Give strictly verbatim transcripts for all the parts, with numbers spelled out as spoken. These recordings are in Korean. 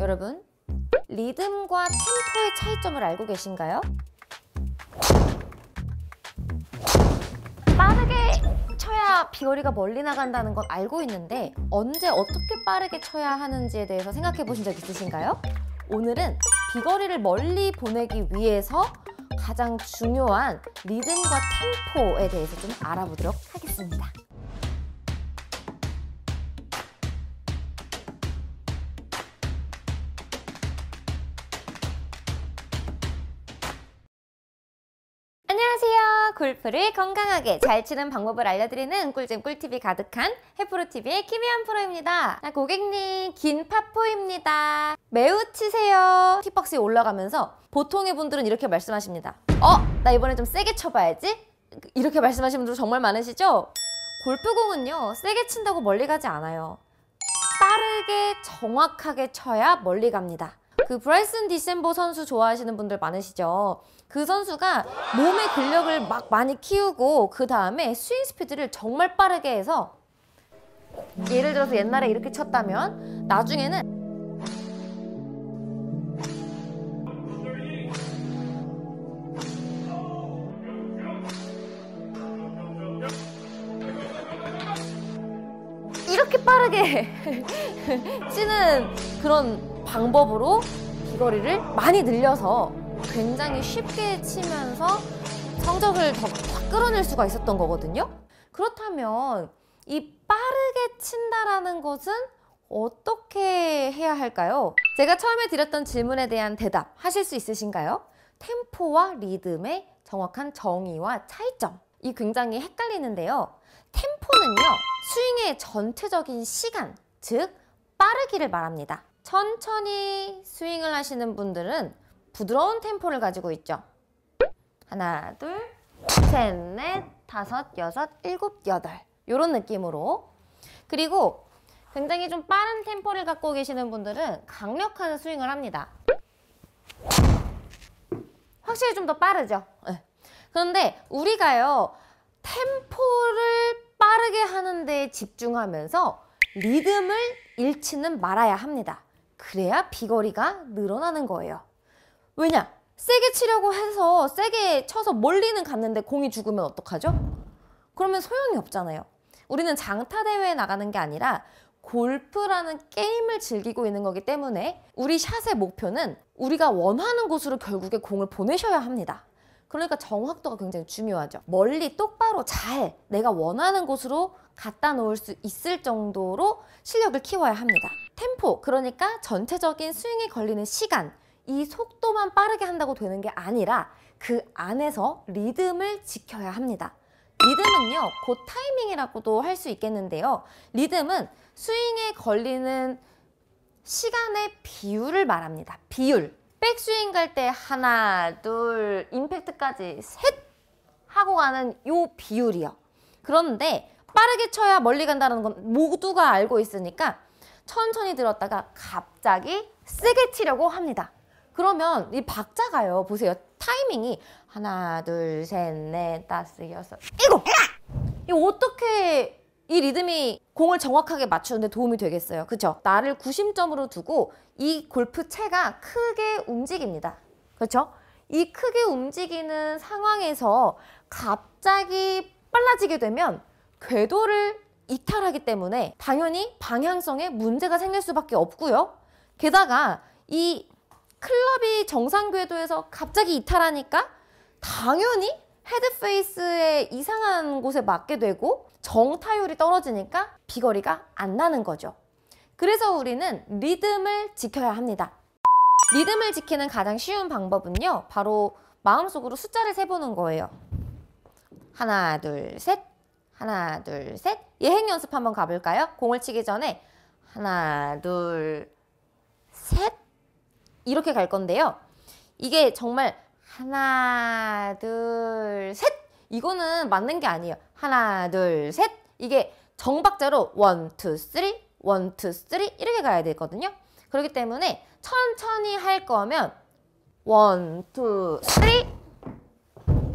여러분, 리듬과 템포의 차이점을 알고 계신가요? 빠르게 쳐야 비거리가 멀리 나간다는 건 알고 있는데 언제 어떻게 빠르게 쳐야 하는지에 대해서 생각해 보신 적 있으신가요? 오늘은 비거리를 멀리 보내기 위해서 가장 중요한 리듬과 템포에 대해서 좀 알아보도록 하겠습니다. 안녕하세요. 골프를 건강하게 잘 치는 방법을 알려드리는 꿀잼 꿀팁이 가득한 해프로티비의 키미안 프로입니다. 고객님, 긴 파포입니다. 매우 치세요. 티박스에 올라가면서 보통의 분들은 이렇게 말씀하십니다. 어? 나 이번에 좀 세게 쳐봐야지? 이렇게 말씀하시는 분들 정말 많으시죠? 골프공은요, 세게 친다고 멀리 가지 않아요. 빠르게 정확하게 쳐야 멀리 갑니다. 그 브라이슨 디셈보 선수 좋아하시는 분들 많으시죠? 그 선수가 몸의 근력을 막 많이 키우고 그 다음에 스윙 스피드를 정말 빠르게 해서 예를 들어서 옛날에 이렇게 쳤다면 나중에는 이렇게 빠르게 치는 그런 방법으로 비거리를 많이 늘려서 굉장히 쉽게 치면서 성적을 더 확 끌어낼 수가 있었던 거거든요. 그렇다면 이 빠르게 친다라는 것은 어떻게 해야 할까요? 제가 처음에 드렸던 질문에 대한 대답 하실 수 있으신가요? 템포와 리듬의 정확한 정의와 차이점, 이 굉장히 헷갈리는데요. 템포는요, 스윙의 전체적인 시간, 즉 빠르기를 말합니다. 천천히 스윙을 하시는 분들은 부드러운 템포를 가지고 있죠. 하나, 둘, 셋, 넷, 다섯, 여섯, 일곱, 여덟, 이런 느낌으로. 그리고 굉장히 좀 빠른 템포를 갖고 계시는 분들은 강력한 스윙을 합니다. 확실히 좀 더 빠르죠? 네. 그런데 우리가요, 템포를 빠르게 하는 데에 집중하면서 리듬을 잃지는 말아야 합니다. 그래야 비거리가 늘어나는 거예요. 왜냐? 세게 치려고 해서 세게 쳐서 멀리는 갔는데 공이 죽으면 어떡하죠? 그러면 소용이 없잖아요. 우리는 장타 대회에 나가는 게 아니라 골프라는 게임을 즐기고 있는 거기 때문에 우리 샷의 목표는 우리가 원하는 곳으로 결국에 공을 보내셔야 합니다. 그러니까 정확도가 굉장히 중요하죠. 멀리 똑바로 잘 내가 원하는 곳으로 갖다 놓을 수 있을 정도로 실력을 키워야 합니다. 템포, 그러니까 전체적인 스윙이 걸리는 시간, 이 속도만 빠르게 한다고 되는 게 아니라 그 안에서 리듬을 지켜야 합니다. 리듬은요, 곧 타이밍이라고도 할 수 있겠는데요. 리듬은 스윙에 걸리는 시간의 비율을 말합니다. 비율. 백스윙 갈 때 하나, 둘, 임팩트까지 셋 하고 가는 요 비율이요. 그런데 빠르게 쳐야 멀리 간다는 건 모두가 알고 있으니까 천천히 들었다가 갑자기 세게 치려고 합니다. 그러면 이 박자가요, 보세요. 타이밍이 하나, 둘, 셋, 넷, 다섯, 여섯, 일곱! 이 어떻게 이 리듬이 공을 정확하게 맞추는데 도움이 되겠어요? 그렇죠? 나를 구심점으로 두고 이 골프채가 크게 움직입니다. 그렇죠? 이 크게 움직이는 상황에서 갑자기 빨라지게 되면 궤도를 이탈하기 때문에 당연히 방향성에 문제가 생길 수밖에 없고요. 게다가 이 클럽이 정상 궤도에서 갑자기 이탈하니까 당연히 헤드페이스에 이상한 곳에 맞게 되고 정타율이 떨어지니까 비거리가 안 나는 거죠. 그래서 우리는 리듬을 지켜야 합니다. 리듬을 지키는 가장 쉬운 방법은요, 바로 마음속으로 숫자를 세보는 거예요. 하나, 둘, 셋. 하나, 둘, 셋. 예행 연습 한번 가볼까요? 공을 치기 전에 하나, 둘, 셋. 이렇게 갈 건데요. 이게 정말 하나, 둘, 셋! 이거는 맞는 게 아니에요. 하나, 둘, 셋! 이게 정박자로 원, 투, 쓰리, 원, 투, 쓰리 이렇게 가야 되거든요. 그렇기 때문에 천천히 할 거면 원, 투, 쓰리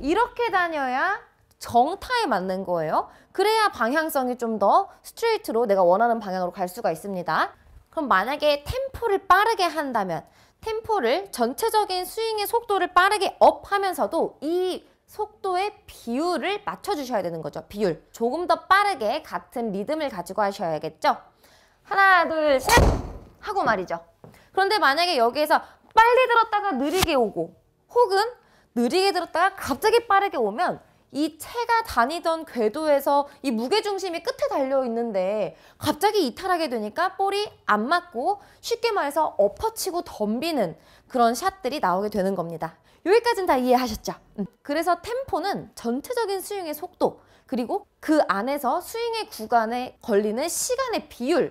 이렇게 다녀야 정타에 맞는 거예요. 그래야 방향성이 좀 더 스트레이트로 내가 원하는 방향으로 갈 수가 있습니다. 그럼 만약에 템포를 빠르게 한다면 템포를 전체적인 스윙의 속도를 빠르게 업하면서도 이 속도의 비율을 맞춰주셔야 되는 거죠. 비율. 조금 더 빠르게 같은 리듬을 가지고 하셔야겠죠. 하나, 둘, 셋! 하고 말이죠. 그런데 만약에 여기에서 빨리 들었다가 느리게 오고 혹은 느리게 들었다가 갑자기 빠르게 오면 이 채가 다니던 궤도에서 이 무게중심이 끝에 달려있는데 갑자기 이탈하게 되니까 볼이 안 맞고 쉽게 말해서 엎어치고 덤비는 그런 샷들이 나오게 되는 겁니다. 여기까지는 다 이해하셨죠? 그래서 템포는 전체적인 스윙의 속도 그리고 그 안에서 스윙의 구간에 걸리는 시간의 비율은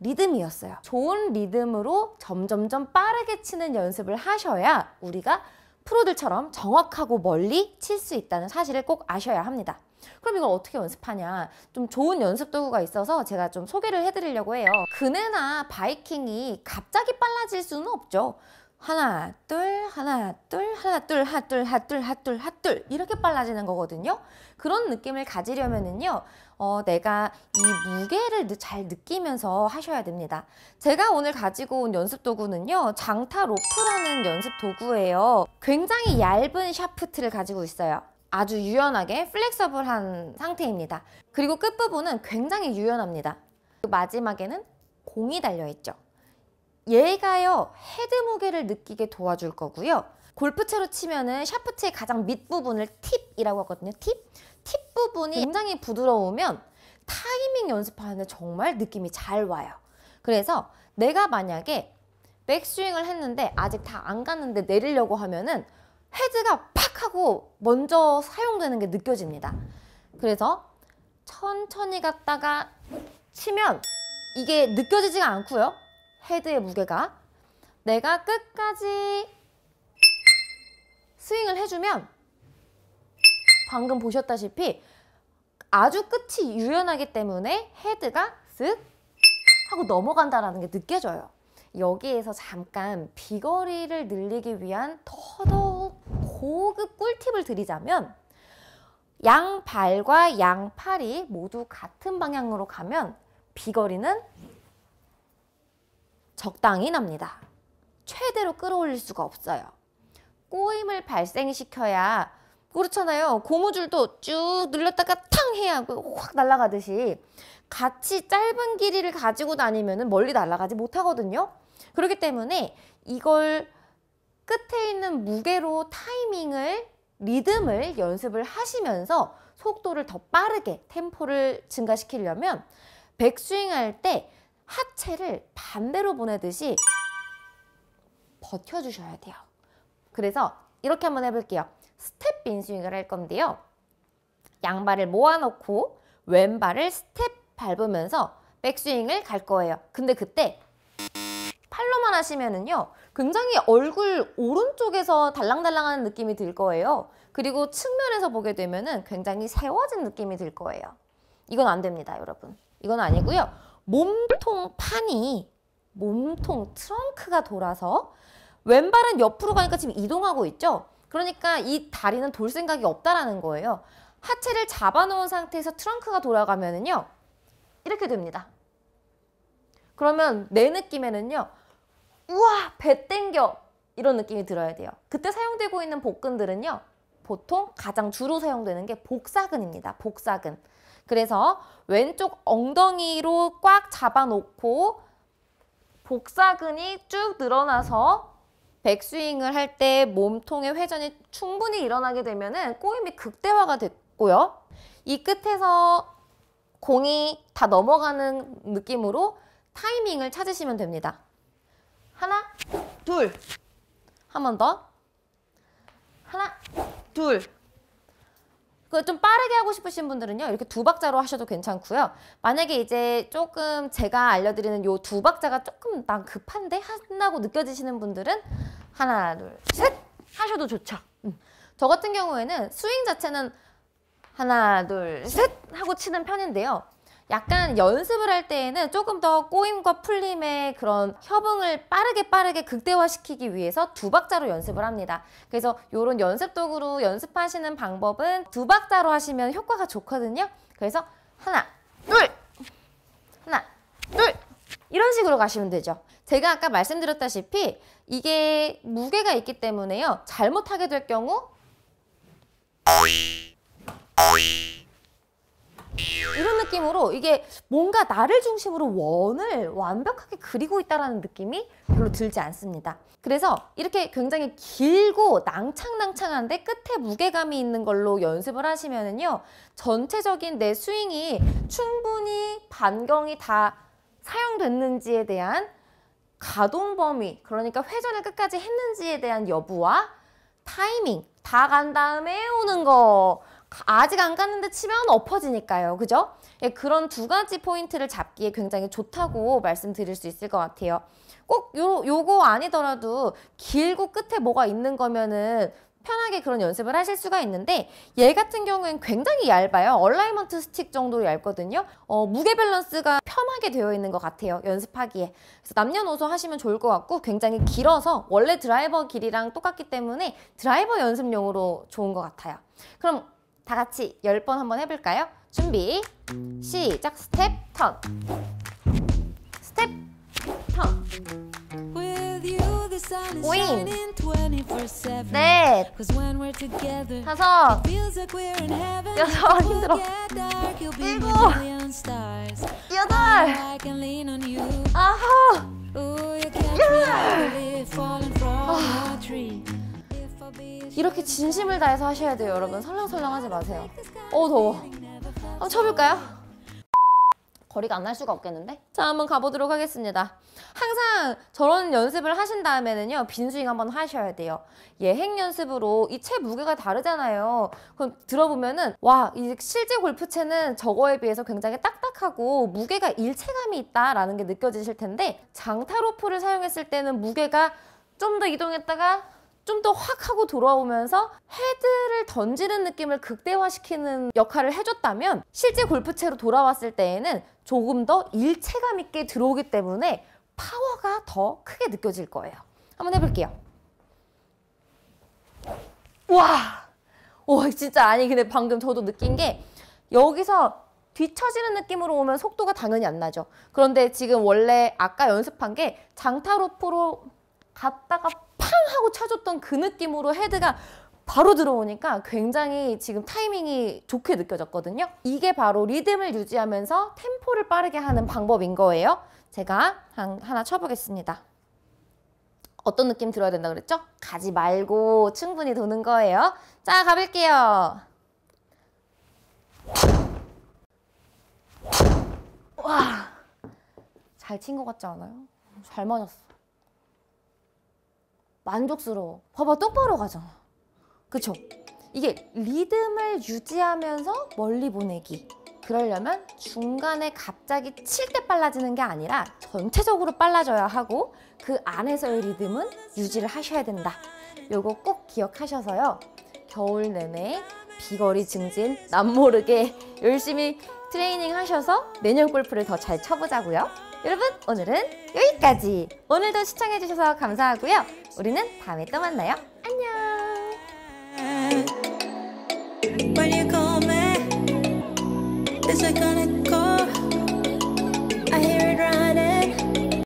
리듬이었어요. 좋은 리듬으로 점점점 빠르게 치는 연습을 하셔야 우리가 프로들처럼 정확하고 멀리 칠 수 있다는 사실을 꼭 아셔야 합니다. 그럼 이걸 어떻게 연습하냐? 좀 좋은 연습 도구가 있어서 제가 좀 소개를 해드리려고 해요. 그네나 바이킹이 갑자기 빨라질 수는 없죠. 하나, 둘, 하나, 둘, 하나, 둘, 하나, 둘, 하나, 둘, 하나, 둘, 하나, 둘 이렇게 빨라지는 거거든요. 그런 느낌을 가지려면은요. 어, 내가 이 무게를 잘 느끼면서 하셔야 됩니다. 제가 오늘 가지고 온 연습 도구는요. 장타 로프라는 연습 도구예요. 굉장히 얇은 샤프트를 가지고 있어요. 아주 유연하게 플렉서블한 상태입니다. 그리고 끝부분은 굉장히 유연합니다. 마지막에는 공이 달려있죠. 얘가요, 헤드 무게를 느끼게 도와줄 거고요. 골프채로 치면은 샤프트의 가장 밑부분을 팁이라고 하거든요. 팁? 팁 부분이 굉장히 부드러우면 타이밍 연습하는데 정말 느낌이 잘 와요. 그래서 내가 만약에 백스윙을 했는데 아직 다 안 갔는데 내리려고 하면은 헤드가 팍 하고 먼저 사용되는 게 느껴집니다. 그래서 천천히 갔다가 치면 이게 느껴지지가 않고요. 헤드의 무게가 내가 끝까지 스윙을 해주면 방금 보셨다시피 아주 끝이 유연하기 때문에 헤드가 쓱 하고 넘어간다라는 게 느껴져요. 여기에서 잠깐 비거리를 늘리기 위한 더더욱 고급 꿀팁을 드리자면 양발과 양팔이 모두 같은 방향으로 가면 비거리는 적당히 납니다. 최대로 끌어올릴 수가 없어요. 꼬임을 발생시켜야 그렇잖아요. 고무줄도 쭉 늘렸다가 탕 해야 확 날아가듯이 같이 짧은 길이를 가지고 다니면 멀리 날아가지 못하거든요. 그렇기 때문에 이걸 끝에 있는 무게로 타이밍을 리듬을 연습을 하시면서 속도를 더 빠르게 템포를 증가시키려면 백스윙할 때 하체를 반대로 보내듯이 버텨주셔야 돼요. 그래서 이렇게 한번 해볼게요. 스텝 빈스윙을 할 건데요. 양발을 모아놓고 왼발을 스텝 밟으면서 백스윙을 갈 거예요. 근데 그때 팔로만 하시면은요. 굉장히 얼굴 오른쪽에서 달랑달랑하는 느낌이 들 거예요. 그리고 측면에서 보게 되면은 굉장히 세워진 느낌이 들 거예요. 이건 안 됩니다, 여러분. 이건 아니고요. 몸통 판이 몸통 트렁크가 돌아서 왼발은 옆으로 가니까 지금 이동하고 있죠. 그러니까 이 다리는 돌 생각이 없다라는 거예요. 하체를 잡아놓은 상태에서 트렁크가 돌아가면은요 이렇게 됩니다. 그러면 내 느낌에는요 우와 배 땡겨 이런 느낌이 들어야 돼요. 그때 사용되고 있는 복근들은요 보통 가장 주로 사용되는 게 복사근입니다. 복사근. 그래서 왼쪽 엉덩이로 꽉 잡아놓고 복사근이 쭉 늘어나서 백스윙을 할 때 몸통의 회전이 충분히 일어나게 되면은 꼬임이 극대화가 됐고요. 이 끝에서 공이 다 넘어가는 느낌으로 타이밍을 찾으시면 됩니다. 하나, 둘. 한 번 더. 하나, 둘. 그거 좀 빠르게 하고 싶으신 분들은요. 이렇게 두 박자로 하셔도 괜찮고요. 만약에 이제 조금 제가 알려드리는 요 두 박자가 조금 난 급한데 한다고 느껴지시는 분들은 하나, 둘, 셋! 하셔도 좋죠. 음. 저 같은 경우에는 스윙 자체는 하나, 둘, 셋! 하고 치는 편인데요. 약간 연습을 할 때에는 조금 더 꼬임과 풀림의 그런 협응을 빠르게 빠르게 극대화시키기 위해서 두 박자로 연습을 합니다. 그래서 이런 연습 도구로 연습하시는 방법은 두 박자로 하시면 효과가 좋거든요. 그래서 하나, 둘! 하나, 둘! 이런 식으로 가시면 되죠. 제가 아까 말씀드렸다시피 이게 무게가 있기 때문에요. 잘못하게 될 경우 이런 느낌으로 이게 뭔가 나를 중심으로 원을 완벽하게 그리고 있다는 느낌이 별로 들지 않습니다. 그래서 이렇게 굉장히 길고 낭창낭창한데 끝에 무게감이 있는 걸로 연습을 하시면은요, 전체적인 내 스윙이 충분히 반경이 다 사용됐는지에 대한 가동 범위, 그러니까 회전을 끝까지 했는지에 대한 여부와 타이밍, 다 간 다음에 오는 거, 아직 안 갔는데 치면 엎어지니까요. 그죠? 예, 그런 두 가지 포인트를 잡기에 굉장히 좋다고 말씀드릴 수 있을 것 같아요. 꼭 요, 요거 아니더라도 길고 끝에 뭐가 있는 거면은 편하게 그런 연습을 하실 수가 있는데, 얘 같은 경우엔 굉장히 얇아요. 얼라이먼트 스틱 정도로 얇거든요. 어, 무게 밸런스가 편하게 되어 있는 것 같아요, 연습하기에. 그래서 남녀노소 하시면 좋을 것 같고, 굉장히 길어서 원래 드라이버 길이랑 똑같기 때문에 드라이버 연습용으로 좋은 것 같아요. 그럼 다 같이 열 번 한번 해볼까요? 준비, 시작! 스텝, 턴! 스텝, 턴! 오잉! 넷! 다섯! 여섯! 힘들어! 일곱! 여덟! 아홉! 열! 이렇게 진심을 다해서 하셔야 돼요, 여러분. 설렁설렁 하지 마세요. 어우, 더워. 한번 쳐볼까요? 거리가 안 날 수가 없겠는데? 자, 한번 가보도록 하겠습니다. 항상 저런 연습을 하신 다음에는요, 빈스윙 한번 하셔야 돼요. 예행 연습으로 이 채 무게가 다르잖아요. 그럼 들어보면은, 와, 이 실제 골프채는 저거에 비해서 굉장히 딱딱하고 무게가 일체감이 있다라는 게 느껴지실 텐데, 장타로프를 사용했을 때는 무게가 좀 더 이동했다가 좀 더 확 하고 돌아오면서 헤드를 던지는 느낌을 극대화시키는 역할을 해줬다면, 실제 골프채로 돌아왔을 때에는 조금 더 일체감 있게 들어오기 때문에 파워가 더 크게 느껴질 거예요. 한번 해볼게요. 와! 와, 진짜. 아니, 근데 방금 저도 느낀 게, 여기서 뒤처지는 느낌으로 오면 속도가 당연히 안 나죠. 그런데 지금 원래 아까 연습한 게 장타로프로 갔다가 팡 하고 쳐줬던 그 느낌으로 헤드가 바로 들어오니까 굉장히 지금 타이밍이 좋게 느껴졌거든요. 이게 바로 리듬을 유지하면서 템포를 빠르게 하는 방법인 거예요. 제가 한, 하나 쳐보겠습니다. 어떤 느낌 들어야 된다 그랬죠? 가지 말고 충분히 도는 거예요. 자, 가볼게요. 와, 잘 친 것 같지 않아요? 잘 맞았어. 만족스러워. 봐봐, 똑바로 가잖아. 그쵸? 이게 리듬을 유지하면서 멀리 보내기. 그러려면 중간에 갑자기 칠 때 빨라지는 게 아니라 전체적으로 빨라져야 하고, 그 안에서의 리듬은 유지를 하셔야 된다. 요거 꼭 기억하셔서요, 겨울 내내 비거리 증진 남모르게 열심히 트레이닝 하셔서 내년 골프를 더 잘 쳐보자고요. 여러분, 오늘은 여기까지! 오늘도 시청해주셔서 감사하고요. 우리는 다음에 또 만나요. 안녕!